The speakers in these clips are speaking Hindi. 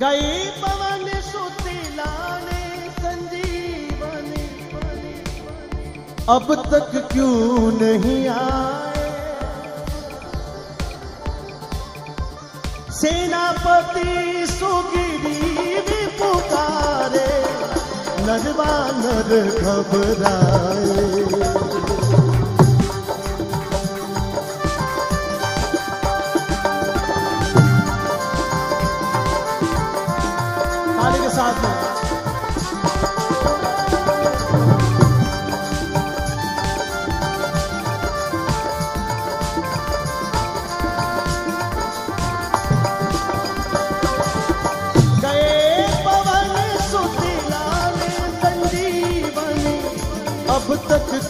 गई पवन सुत लाने संजीवनी, अब तक क्यों नहीं आए? सेनापति सुग्रीव पुकारे, नर वानर घबराए।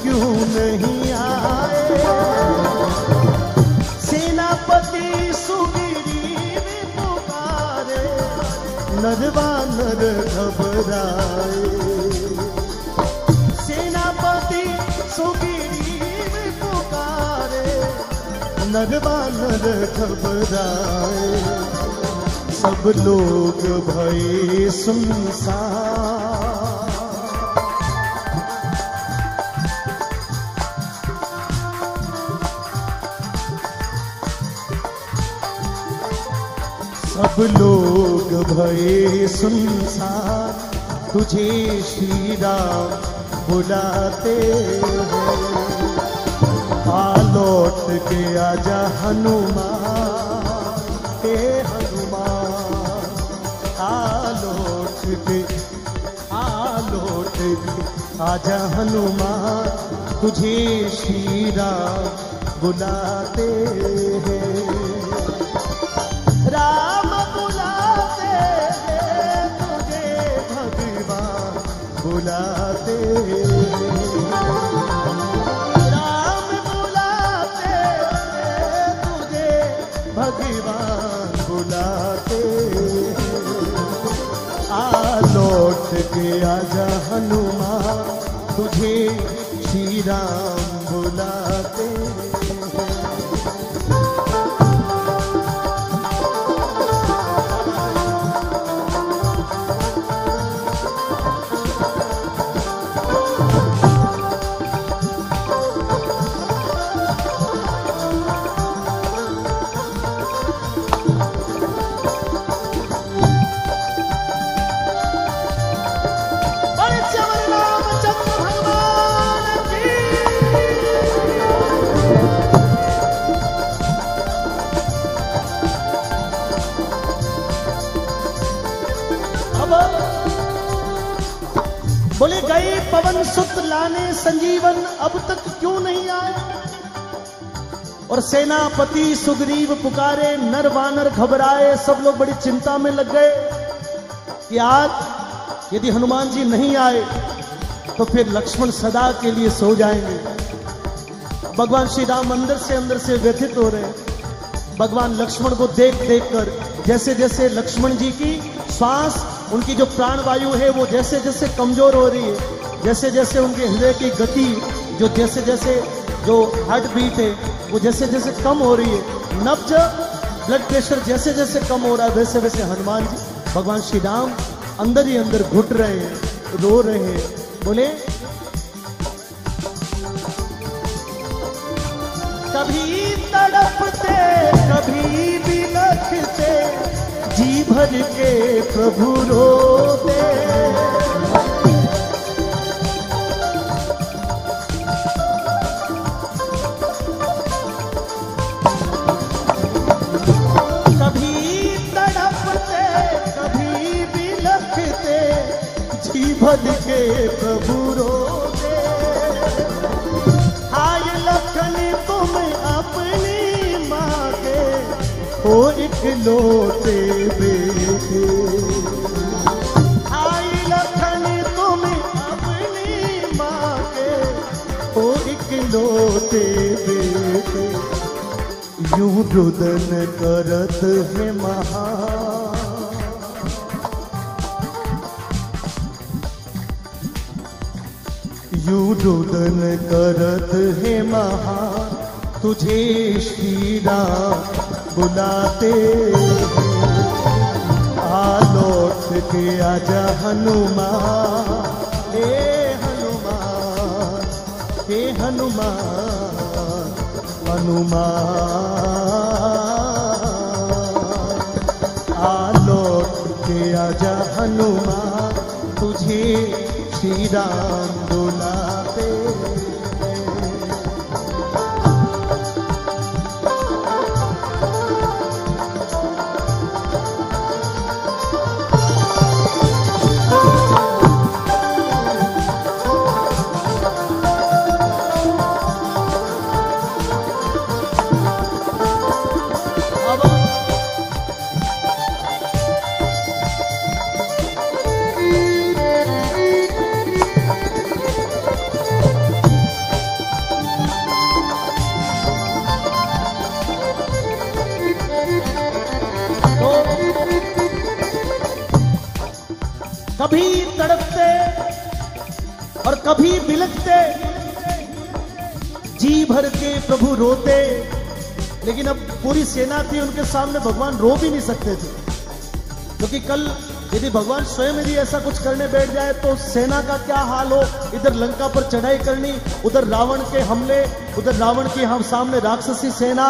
क्यों नहीं आए? सेनापति सुग्रीव पुकारे, नर वानर घबराए। सेनापति सुग्रीव पुकारे, नर वानर घबराए। सब लोग भय सुनसान, सब लोग भय सुनसान, तुझे श्री राम बुलाते हैं। आ लौट के आजा हनुमान, हे हनुमान। आ लौट के आजा हनुमान, तुझे श्री राम बुलाते हैं। राम बुलाते हैं, तुझे भगवान बुलाते हैं। राम बुलाते हैं, तुझे भगवान बुलाते हैं। आ लौट के आजा हनुमान, तुझे श्री राम बुलाते हैं। बोले गए पवन सुत लाने संजीवन, अब तक क्यों नहीं आए? और सेनापति सुग्रीव पुकारे, नर वानर घबराए। सब लोग बड़ी चिंता में लग गए कि आज यदि हनुमान जी नहीं आए तो फिर लक्ष्मण सदा के लिए सो जाएंगे। भगवान श्री राम अंदर से व्यथित हो रहे। भगवान लक्ष्मण को देख कर जैसे जैसे लक्ष्मण जी की श्वास, उनकी जो प्राणवायु है वो जैसे जैसे कमजोर हो रही है, जैसे जैसे उनके हृदय की गति जो जैसे जो हार्ट बीट है वो जैसे जैसे कम हो रही है, नब्ज ब्लड प्रेशर जैसे जैसे कम हो रहा है, वैसे वैसे हनुमान जी भगवान श्री राम अंदर ही अंदर घुट रहे हैं, रो रहे हैं। बोले कभी तड़पते कभी बिलखते, जी भर के प्रभु रोते। कभी तड़पते कभी बिलखते, जी भर के प्रभु रोते। आय लखन तुम अपनी माँ के हो इकलौते बेटे। आय लखन तुम अपनी माँ के हो इकलौते बेटे। यूं रुदन करत है महा, यूं रुदन करत है महा, तुझे श्री राम बुलाते हैं। के आजा हनुमान, हे हनुमान, हे हनुमान, हनुमान आ लौट के आजा हनुमान, तुझे श्री राम बुलाते कभी तड़पते और कभी बिलखते, जी भर के प्रभु रोते, लेकिन अब पूरी सेना थी उनके सामने, भगवान रो भी नहीं सकते थे, क्योंकि कल यदि भगवान स्वयं यदि ऐसा कुछ करने बैठ जाए तो सेना का क्या हाल हो। इधर लंका पर चढ़ाई करनी, उधर रावण के हमले, उधर रावण के हम सामने राक्षसी सेना,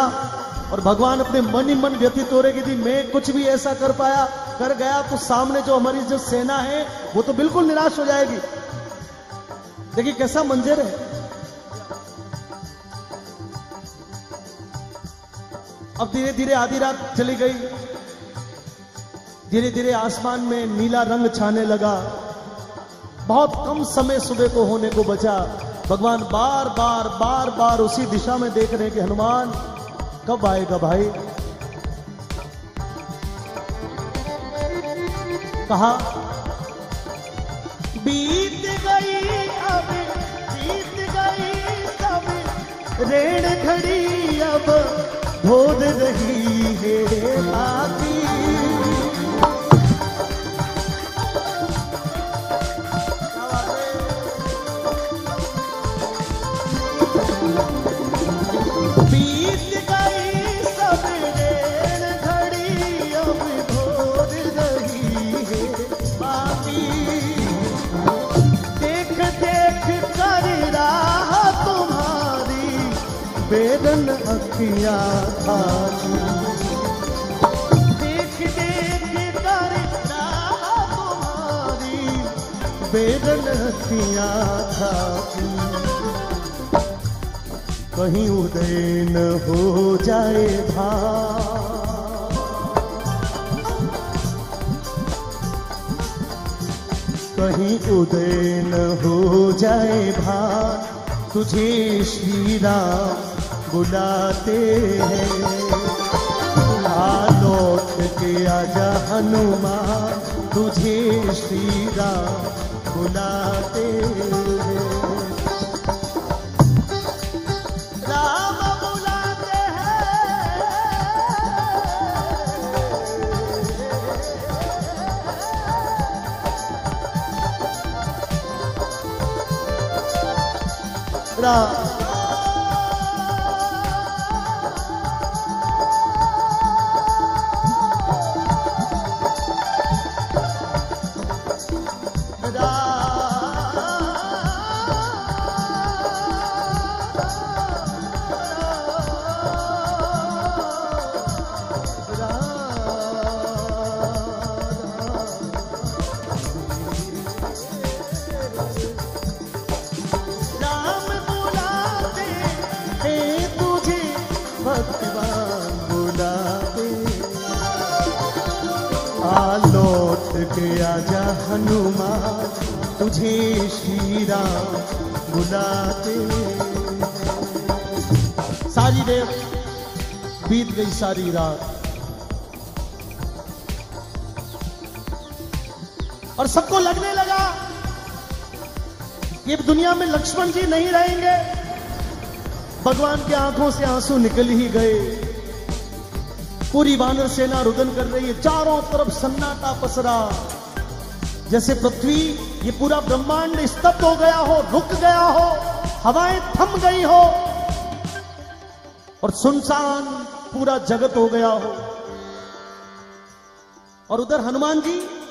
और भगवान अपने मन ही मन व्यतीत हो रहे कि यदि मैं कुछ भी ऐसा कर पाया कर गया तो सामने जो हमारी जो सेना है वो तो बिल्कुल निराश हो जाएगी। देखिए कैसा मंजर है। अब धीरे धीरे आधी रात चली गई, धीरे धीरे आसमान में नीला रंग छाने लगा, बहुत कम समय सुबह को होने को बचा। भगवान बार बार बार बार उसी दिशा में देख रहे हैं कि हनुमान कब आएगा भाई। कहा बीत गई सब रेण घड़ी, अब बोध रही है बाकी। बेदन अखिया देख देख कर राह तुम्हारी, बेदन अखिया कहीं उदय न हो जाए भाई। कहीं उदय न हो जाए भाई, तुझे श्री राम बुलाते हैं। आ लौट के आजा हनुमान, तुझे श्री राम बुलाते हैं। आजा हनुमान, तुझे श्री राम बुलाते। सारी देर बीत गई सारी रात, और सबको लगने लगा ये दुनिया में लक्ष्मण जी नहीं रहेंगे। भगवान की आंखों से आंसू निकल ही गए। पूरी वानर सेना रुदन कर रही है, चारों तरफ सन्नाटा पसरा, जैसे पृथ्वी ये पूरा ब्रह्मांड स्तब्ध हो गया हो, रुक गया हो, हवाएं थम गई हो, और सुनसान पूरा जगत हो गया हो। और उधर हनुमान जी